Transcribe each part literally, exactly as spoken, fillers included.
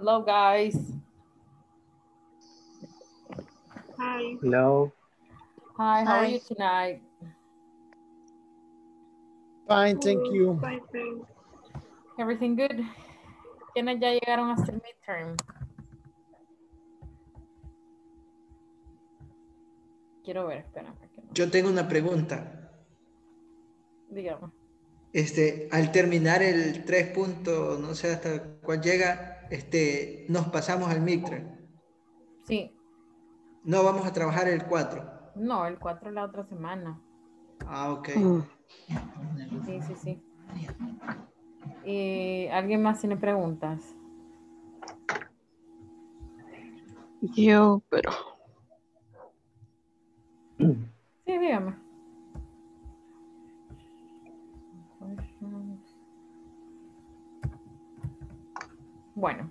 Hello, guys. Hi. Hello. Hi, how Hi. Are you tonight? Fine, thank you. Fine, thanks. Everything good? ¿Quiénes ya llegaron hasta el midterm? Quiero ver, espera. Yo tengo una pregunta. Dígame. Este, al terminar el tres punto, no sé hasta cuál llega, este, nos pasamos al midterm. Sí. No vamos a trabajar el cuatro. No, el cuatro la otra semana. Ah, ok. Uh. Sí, sí, sí. ¿Y alguien más tiene preguntas? Yo, pero... Sí, dígame. Bueno,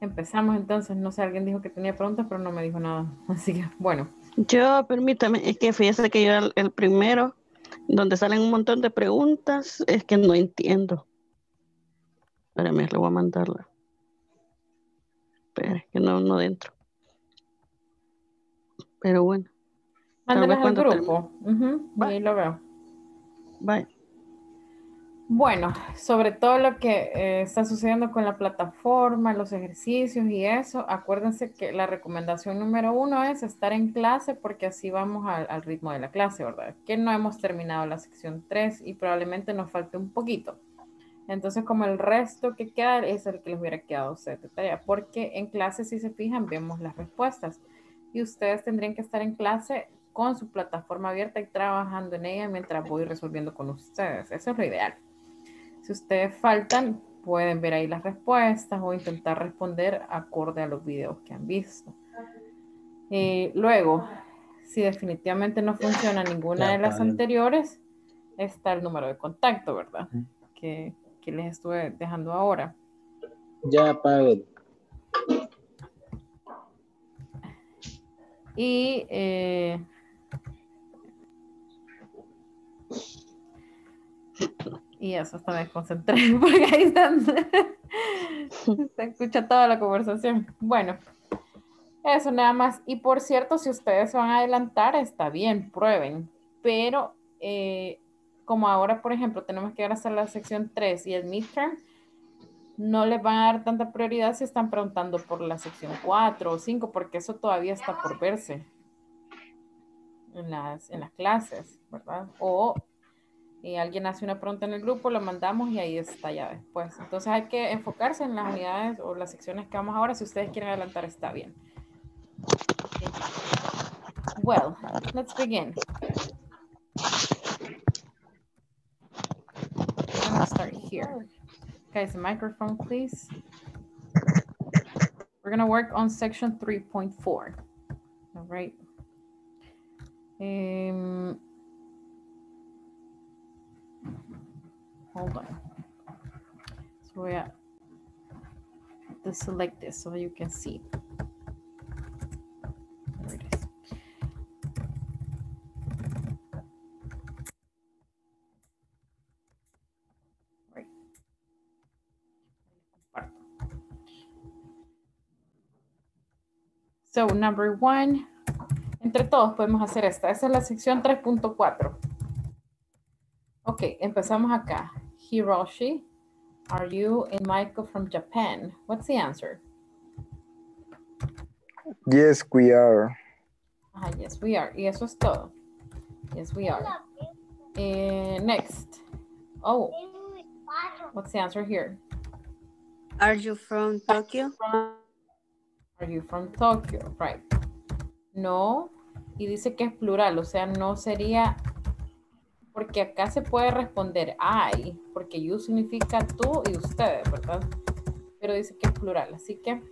empezamos entonces. No sé, alguien dijo que tenía preguntas, pero no me dijo nada. Así que, bueno. Yo, permítame, es que fíjese que yo el, el primero, donde salen un montón de preguntas, es que no entiendo. Espérame, le voy a mandarla. Pero es que no, no dentro. Pero bueno. Mándalas al grupo. Uh-huh. Y ahí lo veo. Bye. Bueno, sobre todo lo que eh, está sucediendo con la plataforma, los ejercicios y eso, acuérdense que la recomendación número uno es estar en clase porque así vamos al, al ritmo de la clase, ¿verdad? Que no hemos terminado la sección tres y probablemente nos falte un poquito. Entonces, como el resto que queda es el que les hubiera quedado a ustedes de tarea, porque en clase, si se fijan, vemos las respuestas y ustedes tendrían que estar en clase con su plataforma abierta y trabajando en ella mientras voy resolviendo con ustedes. Eso es lo ideal. Si ustedes faltan, pueden ver ahí las respuestas o intentar responder acorde a los videos que han visto. Eh, luego, si definitivamente no funciona ninguna de las anteriores, está el número de contacto, ¿verdad? Que, que les estuve dejando ahora. Ya apagué. Y... Eh, Y eso, hasta me desconcentré porque ahí están. Se escucha toda la conversación. Bueno, eso nada más. Y por cierto, si ustedes se van a adelantar, está bien, prueben. Pero eh, como ahora, por ejemplo, tenemos que ir hasta la sección tres y el midterm, no les van a dar tanta prioridad si están preguntando por la sección cuatro o cinco, porque eso todavía está por verse en las, en las clases, ¿verdad? O... Y alguien hace una pregunta en el grupo, lo mandamos y ahí está ya después. Entonces hay que enfocarse en las unidades o las secciones que vamos ahora. Si ustedes quieren adelantar, está bien. Okay. Well, let's begin. I'm going to start here. Guys, the microphone, please. We're going to work on section three point four. All right. Um... Hold on. So we're at to select this so you can see. There it is. Right. So number one, entre todos podemos hacer esta. Esa es la sección tres punto cuatro. Ok, empezamos acá. Hiroshi, are you and Michael from Japan? What's the answer? Yes, we are. Ah, yes, we are. Y eso es todo. Yes, we are. Uh, next. Oh, what's the answer here? Are you from Tokyo? Are you from Tokyo? Right. No. Y dice que es plural, o sea, no sería... Porque acá se puede responder I, porque you significa tú y ustedes, ¿verdad? Pero dice que es plural, así que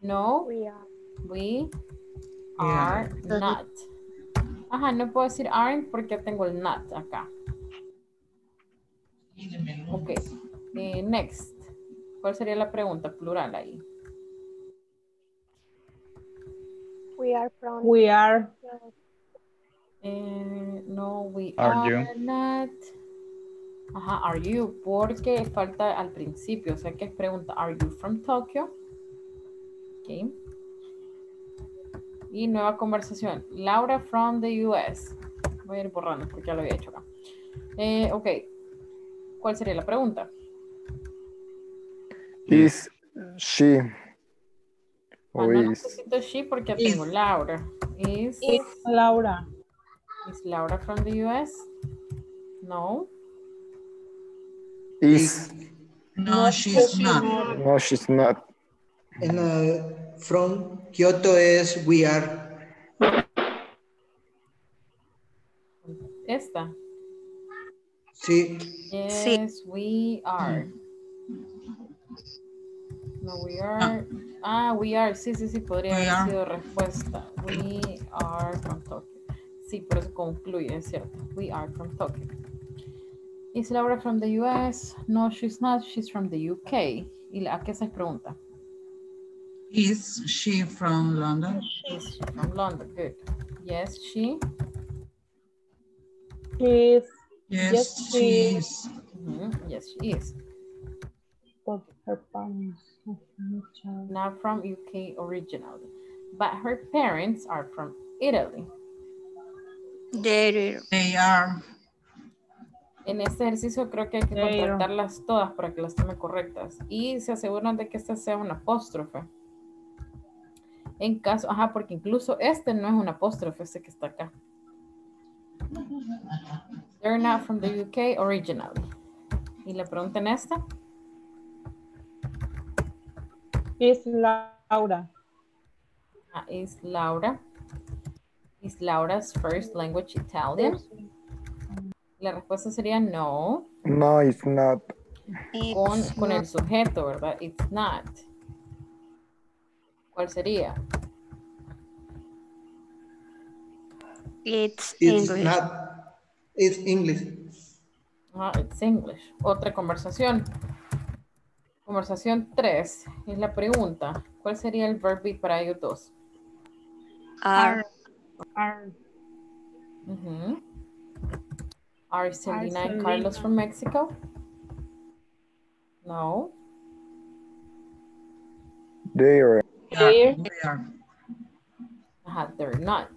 no, we are, we are yeah. not. Ajá, no puedo decir aren't porque tengo el not acá. Ok, eh, next. ¿Cuál sería la pregunta plural ahí? We are from. We are. Eh, no, we are, are not. Ajá, are you, porque falta al principio, o sea que es pregunta, are you from Tokyo? Okay. Y nueva conversación. Laura from the U S. Voy a ir borrando porque ya lo había hecho acá. Eh, ok. ¿Cuál sería la pregunta? Is she. O bueno, is. No necesito she porque tengo is. Laura. Is, is Laura. Is Laura from the U S? No. Is. No, no she's, she's not. not. No, she's not. And, uh, from Kyoto es we are. Esta. Sí. Yes, sí. We are. No, we are. No. Ah, we are. Sí, sí, sí, podría we haber are. Sido respuesta. We are from Tokyo. Sí, por eso concluye, es cierto. We are from Tokyo. Is Laura from the U S? No, she's not. She's from the U K. ¿Y a qué se pregunta? Is she from London? Is she from London? Good. Yes, she. She is. Yes, yes she, she is. is. Mm-hmm. Yes, she is. But her parents are from not from U K originally, but her parents are from Italy. They, they are. En este ejercicio creo que hay que contratarlas todas para que las tome correctas y se aseguran de que esta sea una apóstrofe. En caso, ajá, porque incluso este no es un apóstrofe, este que está acá. They're not from the U K originally. Y le preguntan esta. Is Laura. Ah, is Laura. Is Laura's first language Italian? La respuesta sería no. No, it's not. Con, it's con not. El sujeto, ¿verdad? It's not. ¿Cuál sería? It's English. It's not. It's English. Ah, it's English. Otra conversación. Conversación tres. Es la pregunta. ¿Cuál sería el verbo para ellos dos? Are. Are. Uh-huh. Are Selena and Carlos from Mexico? No. They are. They're, they're. Ajá, they're not.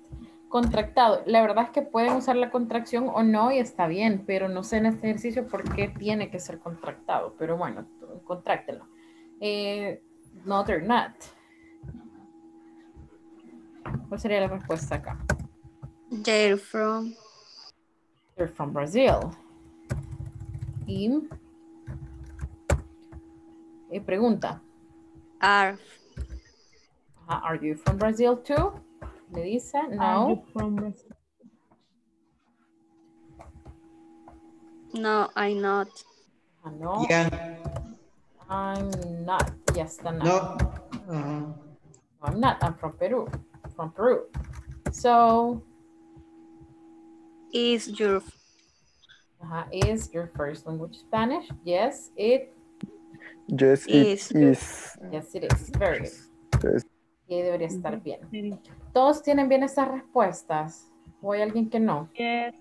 Contractado. La verdad es que pueden usar la contracción o no y está bien, pero no sé en este ejercicio por qué tiene que ser contractado. Pero bueno, contráctenlo. Eh, no, they're not. ¿Cuál sería la respuesta acá? They're from. They're from Brazil. Y, y pregunta. Are. Uh, are you from Brazil too? Le dice, no. No, I'm not. Uh, no. Yeah. I'm not. Yes, I'm not. No. Uh-huh. No, I'm not. I'm from Peru. From Peru. So. Is your. Uh-huh. Is your first language Spanish? Yes, it. Yes, is. It is. Yes, it is. Very good. Yes. Y debería estar bien. ¿Todos tienen bien estas respuestas? ¿O hay alguien que no? Yes.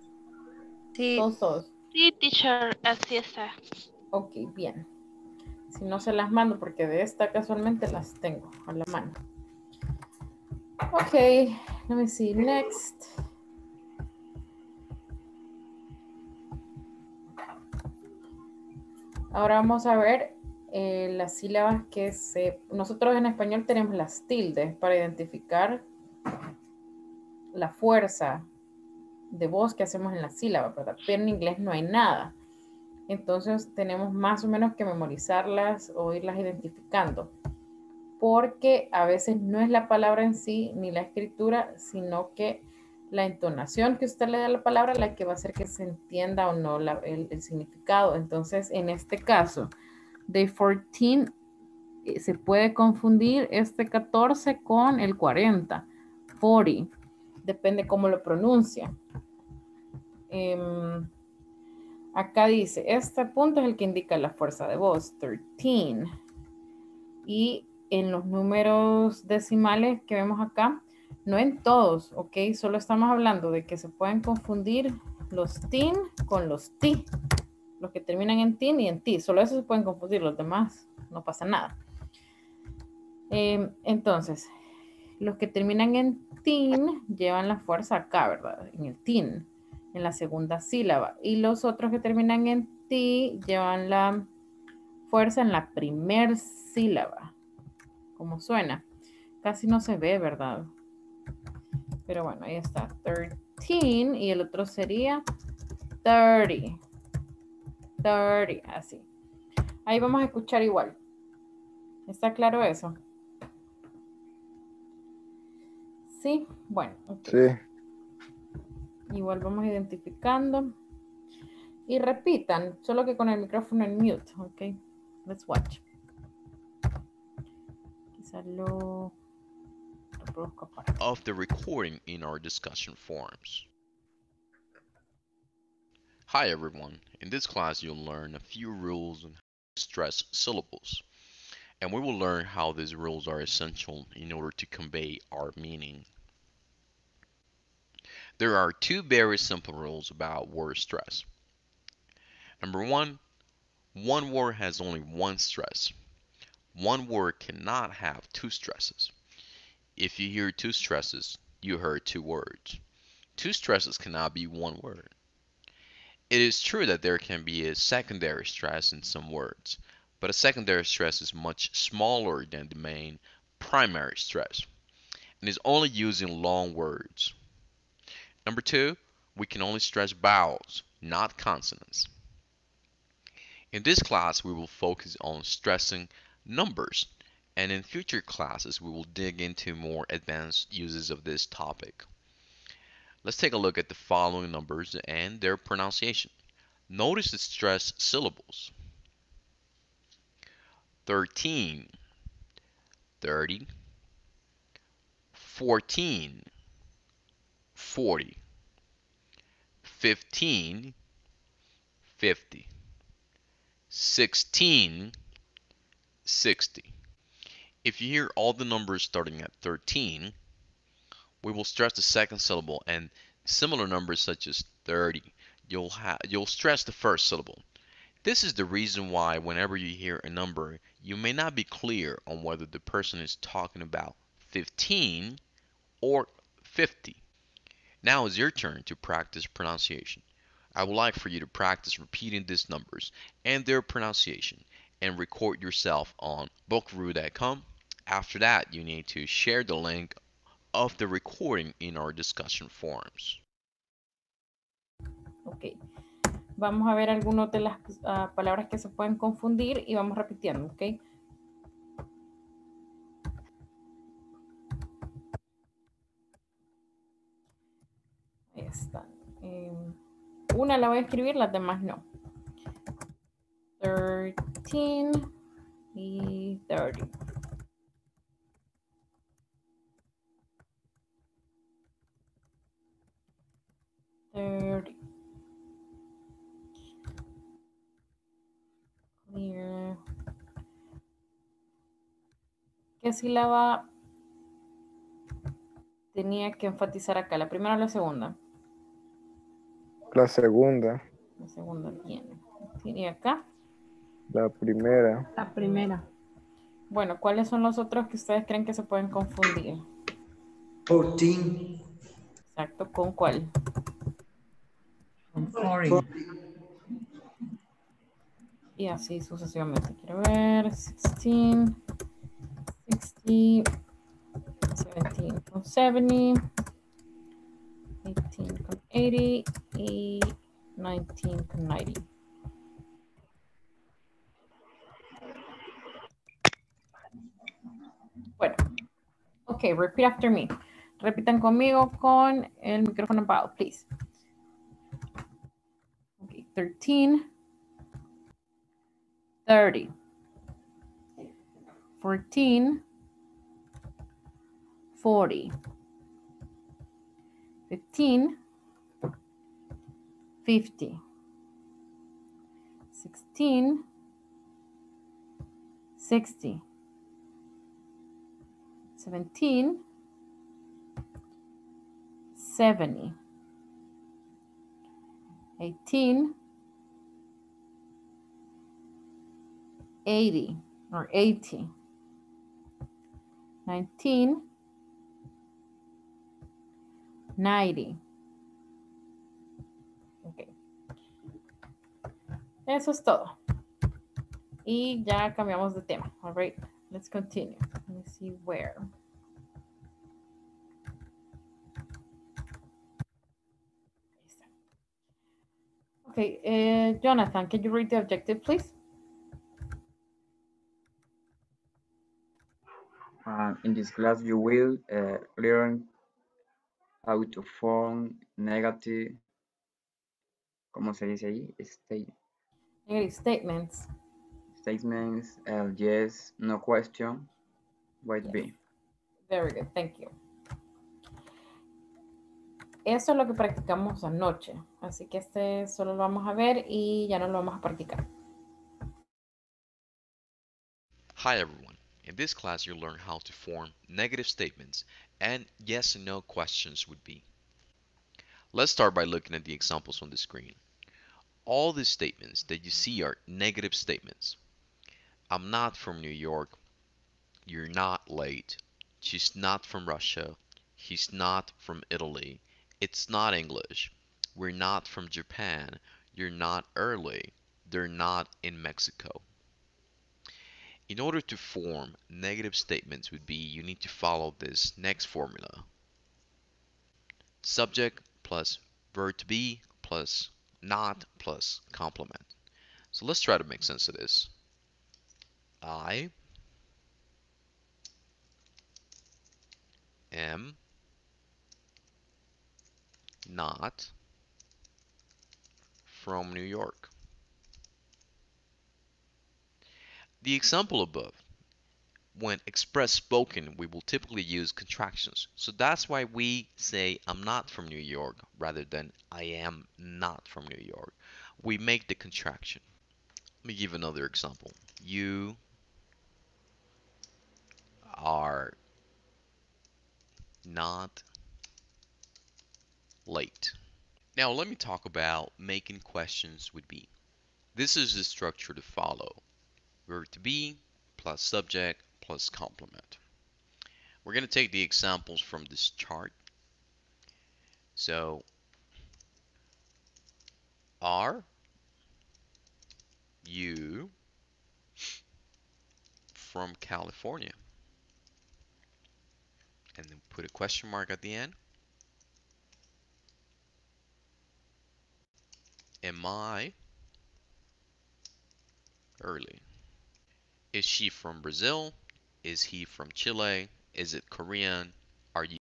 Sí. ¿Todos? Sí, teacher, así está. Ok, bien. Si no se las mando, porque de esta casualmente las tengo a la mano. Ok, let me see, next. Ahora vamos a ver. Eh, las sílabas que se... Nosotros en español tenemos las tildes para identificar la fuerza de voz que hacemos en la sílaba, ¿verdad? Pero en inglés no hay nada. Entonces tenemos más o menos que memorizarlas o irlas identificando. Porque a veces no es la palabra en sí ni la escritura, sino que la entonación que usted le da a la palabra la que va a hacer que se entienda o no la, el, el significado. Entonces en este caso... De catorce se puede confundir este catorce con el cuarenta. cuarenta. Depende cómo lo pronuncia. Um, acá dice, este punto es el que indica la fuerza de voz. trece. Y en los números decimales que vemos acá, no en todos, ok. Solo estamos hablando de que se pueden confundir los tin con los ti. Los que terminan en tin y en ti. Solo eso se pueden confundir. Los demás no pasa nada. Eh, entonces, los que terminan en tin llevan la fuerza acá, ¿verdad? En el tin, en la segunda sílaba. Y los otros que terminan en ti llevan la fuerza en la primera sílaba. Como suena. Casi no se ve, ¿verdad? Pero bueno, ahí está. trece. Y el otro sería thirty. thirty. Así. Ahí vamos a escuchar igual. ¿Está claro eso? Sí. Bueno. Okay. Sí. Igual vamos identificando. Y repitan, solo que con el micrófono en mute. Ok. Let's watch. Quizá lo reproduzco para. Of the recording in our discussion forums. Hi everyone. In this class you'll learn a few rules on how to stress syllables. And we will learn how these rules are essential in order to convey our meaning. There are two very simple rules about word stress. Number one, one word has only one stress. One word cannot have two stresses. If you hear two stresses, you heard two words. Two stresses cannot be one word. It is true that there can be a secondary stress in some words, but a secondary stress is much smaller than the main primary stress and is only used in long words. Number two, we can only stress vowels, not consonants. In this class, we will focus on stressing numbers, and in future classes, we will dig into more advanced uses of this topic. Let's take a look at the following numbers and their pronunciation. Notice the stressed syllables. thirteen, thirty, fourteen, forty, fifteen, fifty. sixteen, sixty. If you hear all the numbers starting at thirteen, we will stress the second syllable, and similar numbers such as thirty, you'll ha you'll stress the first syllable. This is the reason why whenever you hear a number, you may not be clear on whether the person is talking about fifteen or fifty. Now it's your turn to practice pronunciation. I would like for you to practice repeating these numbers and their pronunciation and record yourself on book ru dot com. After that, you need to share the link of the recording in our discussion forums. Ok, vamos a ver algunas de las uh, palabras que se pueden confundir y vamos repitiendo, ok. Ahí está. Um, Una la voy a escribir, las demás no. trece y treinta. treinta. Clear. ¿Qué sílaba tenía que enfatizar acá? ¿La primera o la segunda? La segunda. La segunda tiene. ¿Tiene acá? La primera. La primera. Bueno, ¿cuáles son los otros que ustedes creen que se pueden confundir? catorce. Exacto, ¿con cuál? Con cuarenta. Y así sucesivamente. Quiero ver. dieciséis. sesenta. diecisiete con setenta. dieciocho con ochenta. Y diecinueve con noventa. Bueno, ok, repeat after me. Repitan conmigo con el micrófono apagado, please. Okay, trece, treinta, catorce, cuarenta, quince, fifty, sixteen, sixty, seventeen, seventy, eighteen, eighty, or eighty, nineteen, ninety. Okay. Eso es todo. Y ya cambiamos de tema. All right, let's continue. Let me see where. Okay, uh, Jonathan, can you read the objective, please? Uh, in this class, you will uh, learn how to form negative, ¿cómo se dice ahí? State. Negative statements. Statements, uh, yes, no question, might yes. be. Very good, thank you. Eso es lo que practicamos anoche, así que este solo lo vamos a ver y ya no lo vamos a practicar. Hi everyone. In this class you'll learn how to form negative statements and yes and no questions would be. Let's start by looking at the examples on the screen. All the statements that you see are negative statements. I'm not from New York. You're not late. She's not from Russia. He's not from Italy. It's not English. We're not from Japan. You're not early. They're not in Mexico. In order to form negative statements would be you need to follow this next formula. Subject plus verb to be plus not plus complement. So let's try to make sense of this. I am not from New York. The example above, when express spoken, we will typically use contractions. So that's why we say I'm not from New York rather than I am not from New York. We make the contraction. Let me give another example. You are not late. Now let me talk about making questions with be. This is the structure to follow. Verb to be plus subject plus complement. We're going to take the examples from this chart. So are you from California? And then put a question mark at the end. Am I early? Is she from Brazil? Is he from Chile? Is it Korean? Are you